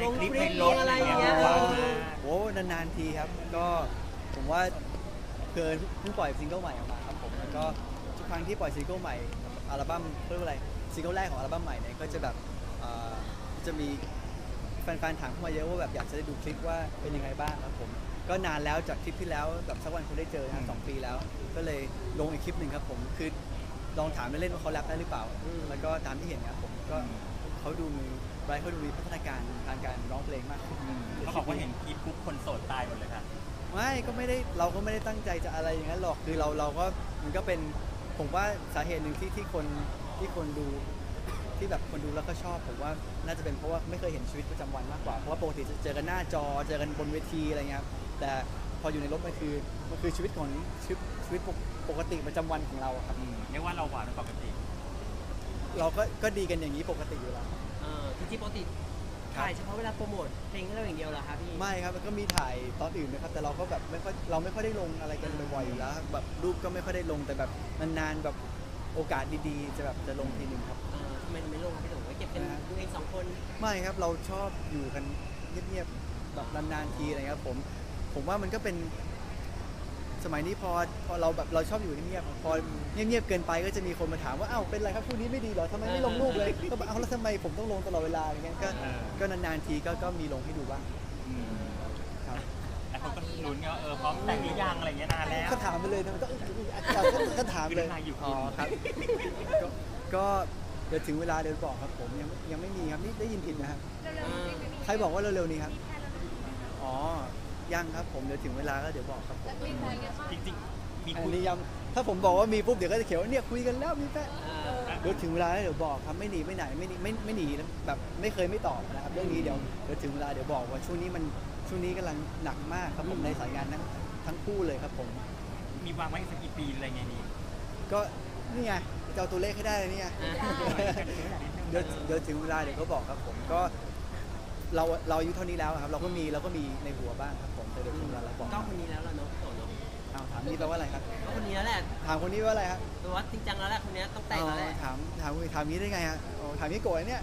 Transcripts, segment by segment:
ในคลิปในรถอะไรอย่างเงี้ยโอ้นานๆทีครับก็ผมว่าเกินเพิ่งปล่อยซิงเกิลใหม่ออกมาครับผมแล้วก็ทุกครั้งที่ปล่อยซิงเกิลใหม่อัลบั้มเรียกว่าอะไรซิงเกิลแรกของอัลบั้มใหม่เนี่ยก็จะแบบจะมีแฟนๆถามเข้ามาเยอะว่าแบบอยากจะได้ดูคลิปว่าเป็นยังไงบ้างครับผมก็นานแล้วจากคลิปที่แล้วแบบสักวันคงได้เจอนะ2 ปีแล้วก็เลยลงอีกคลิปหนึ่งครับผมคือลองถามเล่นๆว่าเขาแรปได้หรือเปล่าแล้วก็ตามที่เห็นครับผมก็เขาดูมีไบรท์เขาดูมีพัฒนาการทางการร้องเพลงมากขึ้นเขาบอกว่าเห็นคลิปปุ๊บคนโสดตายหมดเลยค่ะไม่ก็ไม่ได้เราก็ไม่ได้ตั้งใจจะอะไรอย่างนั้นหรอกคือเราก็มันก็เป็นผมว่าสาเหตุหนึ่งที่คนดูที่แบบคนดูแล้วก็ชอบผมว่าน่าจะเป็นเพราะว่าไม่เคยเห็นชีวิตประจำวันมากกว่าเพราะว่าปกติจะเจอกันหน้าจอเจอกันบนเวทีอะไรเงี้ยแต่พออยู่ในรถมันคือชีวิตของชีวิตปกติประจำวันของเราครับเรียกว่าเราหวานปกติเราก็ดีกันอย่างนี้ปกติอยู่แล้วจริงๆปกติถ่ายเฉพาะเวลาโปรโมทเพลงเราอย่างเดียวเหรอครับพี่ไม่ครับมันก็มีถ่ายตอนอื่นนะครับแต่เราก็แบบไม่ค่อยได้ลงอะไรกันบ่อยๆอยู่แล้วแบบรูปก็ไม่ค่อยได้ลงแต่แบบนานๆแบบโอกาสดีๆจะแบบจะลงทีนึงครับทำไมไม่ลงไม่ลงเก็บกันดูเอง2 คนไม่ครับเราชอบอยู่กันเงียบๆแบบนานๆทีอะไรครับผมว่ามันก็เป็นสมัยนี้พอเราแบบเราชอบอยู่เงียบพอเงียบเกินไปก็จะมีคนมาถามว่าอ้าวเป็นไรครับคู่นี้ไม่ดีเหรอทำไมไม่ลงรูปเลยก็แบบเอาแล้วทำไมผมต้องลงตลอดเวลาอย่างเงี้ยก็นานๆทีก็มีลงให้ดูบ้างครับแล้วเขาก็ลุ้นก็พร้อมแต่งหรือยังอะไรเงี้ยนานแล้วก็ถามไปเลยนะก็ถามเลยอ๋อครับก็เดี๋ยวถึงเวลาเดี๋ยวบอกครับผมยังไม่มีครับนี่ได้ยินผิดนะครับใครบอกว่าเร็วๆนี้ครับอ๋อยังครับผมเดี๋ยวถึงเวลาก็เดี๋ยวบอกครับผมจริงๆมีคุยยังถ้าผมบอกว่ามีปุ๊บเดี๋ยวก็จะเขียนว่าเนี่ยคุยกันแล้วมีแฟนเดี๋ยวถึงเวลาเดี๋ยวบอกครับไม่หนีไม่ไหนไม่หนีแล้วแบบไม่เคยไม่ตอบนะครับเรื่องนี้เดี๋ยวถึงเวลาเดี๋ยวบอกว่าช่วงนี้กำลังหนักมากครับผมในสายงานทั้งคู่เลยครับผมมีวางไว้สักกี่ปีอะไรไงนี่ก็นี่ไงจะเอาตัวเลขให้ได้เลยเนี่ยเดี๋ยวถึงเวลาเดี๋ยวก็บอกครับผมก็เราอายุเท่านี้แล้วครับเราก็มีในหัวบ้างครับผมแต่เดี๋ยวถึงเวลาเราบอกก็คนนี้แล้วล่ะเนาะถามนี่แปลว่าอะไรครับคนนี้แหละถามคนนี้ว่าอะไรครับตัวว่าจริงจังแล้วแหละคนนี้ต้องแต่งแล้วแหละถามนี้ได้ไงฮะถามนี้โกรธเนี่ย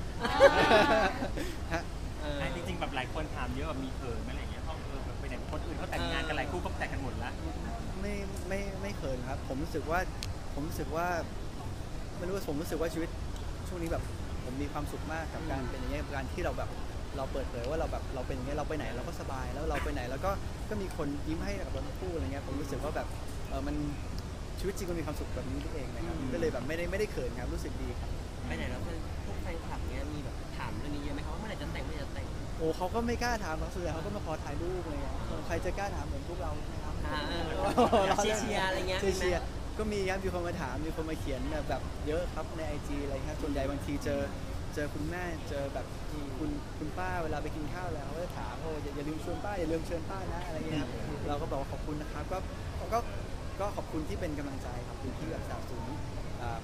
ฮะจริงๆแบบหลายคนถามเยอะแบบมีเขินไหมอะไรเงี้ยเพราะแบบไปไหนคนอื่นเขาแต่งงานกันหลายคู่ก็แต่งกันหมดละไม่เขินครับผมรู้สึกว่าไม่รู้ว่าผมรู้สึกว่าชีวิตช่วงนี้แบบผมมีความสุขมากกับการเป็นอย่างเงี้ยการที่เราแบบเราเปิดเผยว่าเราแบบเราเป็นอย่างเงี้ยเราไปไหนเราก็สบายแล้วเราไปไหนแล้วก็มีคนยิ้มให้กับเราทั้งคู่อะไรเงี้ยผมรู้สึกว่าแบบมันชีวิตจริงมันมีความสุขแบบนี้ตัวเองนะครับก็เลยแบบไม่ได้เขินครับรู้สึกดีครับไปไหนแล้วพวกแฟนคลับเงี้ยมีแบบถามเรื่องนี้เยอะไหมครับว่าเมื่อไหร่จะแต่งเมื่อไหร่จะแต่งโอ้เขาก็ไม่กล้าถามครับส่วนใหญ่เขาก็มาขอถ่ายรูปอะไรเงี้ยใครจะกล้าถามเหมือนพวกเรานะครับเชียร์อะไรเงี้ยก็มีครับมีคนมาถามมีคนมาเขียนแบบเยอะครับใน IG อะไรครับส่วนใหญ่บางทีเจอคุณแม่เจอแบบคุณป้าเวลาไปกินข้าวแล้วเขาจะถามว่าอย่าลืมชวนป้าอย่าลืมเชิญป้านะอะไรเงี้ยเราก็บอกว่าขอบคุณนะครับก็ขอบคุณที่เป็นกำลังใจขอบคุณที่แบบสนับสนุน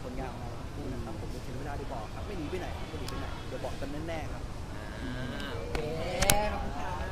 ผลงานของเราทุกคนนะครับผมจะถึงเวลาได้บอกครับไม่หนีไปไหนเดี๋ยวบอกกันแน่ๆครับ